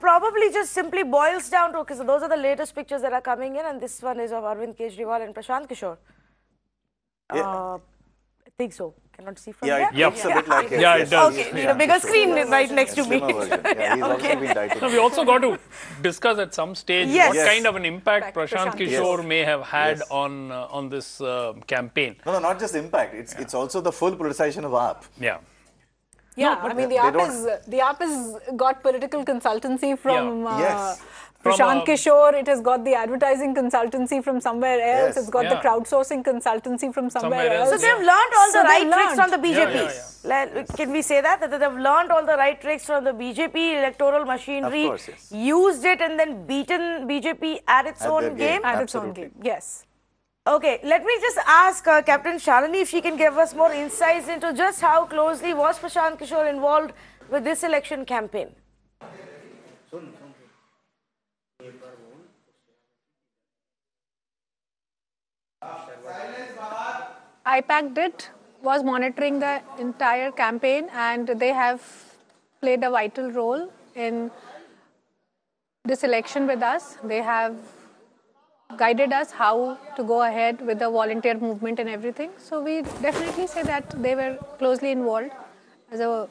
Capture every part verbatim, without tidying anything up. Probably just simply boils down to, okay, so those are the latest pictures that are coming in, and this one is of Arvind Kejriwal and Prashant Kishor. Yeah. Uh, I think so. Cannot see from yeah, here. It yeah, looks yeah. a bit like yeah, it. Yeah, it does. Okay, yeah. A bigger screen yeah. right next yeah, to me. Yeah, he's okay. also been dieting. So we also got to discuss at some stage yes. what yes. kind of an impact Prashant, Prashant Kishor yes. may have had yes. on uh, on this uh, campaign. No, no, not just impact. It's yeah. it's also the full politicization of A A P. Yeah. Yeah, no, I mean, the app is the app has got political consultancy from yeah. uh, yes. Prashant Kishor. It has got the advertising consultancy from somewhere else. Yes. It's got yeah. the crowdsourcing consultancy from somewhere, somewhere else. So yeah. they've learned all so the right learned. tricks from the B J P. Yeah, yeah, yeah. Like, yes. Can we say that? That they've learned all the right tricks from the B J P electoral machinery, of course, yes. used it and then beaten B J P at its at own game. game. At Absolutely. its own game. Yes. Okay, let me just ask uh, Captain Shalini if she can give us more insights into just how closely was Prashant Kishor involved with this election campaign. I PAC did was monitoring the entire campaign, and they have played a vital role in this election with us. They have guided us how to go ahead with the volunteer movement and everything. So we definitely say that they were closely involved as a,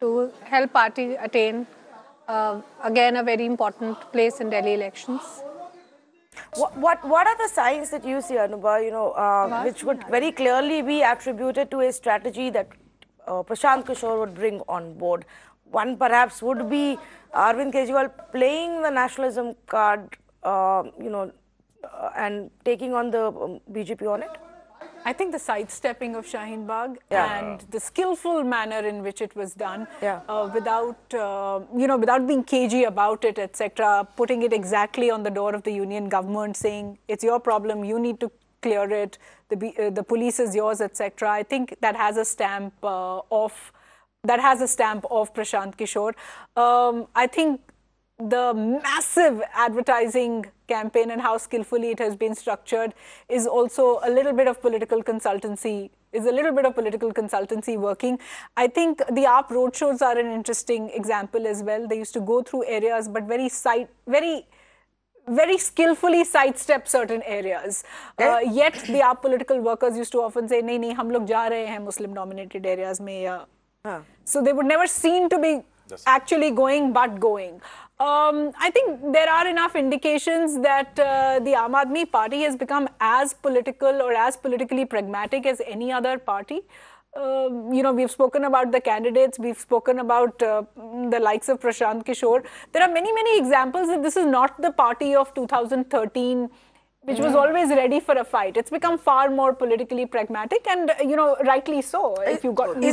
to help party attain, uh, again, a very important place in Delhi elections. What, what, what are the signs that you see, Anubha, you know, uh, which would very clearly be attributed to a strategy that uh, Prashant Kishor would bring on board? One perhaps would be Arvind Kejriwal playing the nationalism card, uh, you know, Uh, and taking on the um, B J P on it? I think the sidestepping of Shaheen Bagh yeah. and the skillful manner in which it was done, yeah. uh, without uh, you know, without being cagey about it, et cetera. Putting it exactly on the door of the union government, saying it's your problem, you need to clear it. The B uh, the police is yours, et cetera. I think that has a stamp uh, of that has a stamp of Prashant Kishor. Um, I think the massive advertising campaign and how skillfully it has been structured is also a little bit of political consultancy, is a little bit of political consultancy working. I think the A A P roadshows are an interesting example as well. They used to go through areas, but very side, very, very skillfully sidestep certain areas. Uh, yet the A A P political workers used to often say, "Nahi, nahi, hum log ja rahe hain Muslim-dominated areas mein." Yeah. Huh. So they would never seem to be actually going, but going. Um, I think there are enough indications that uh, the Aam Aadmi Party has become as political or as politically pragmatic as any other party. Uh, you know, we've spoken about the candidates, we've spoken about uh, the likes of Prashant Kishor. There are many, many examples that this is not the party of two thousand thirteen, which was always ready for a fight. It's become far more politically pragmatic and, you know, rightly so. If you've got...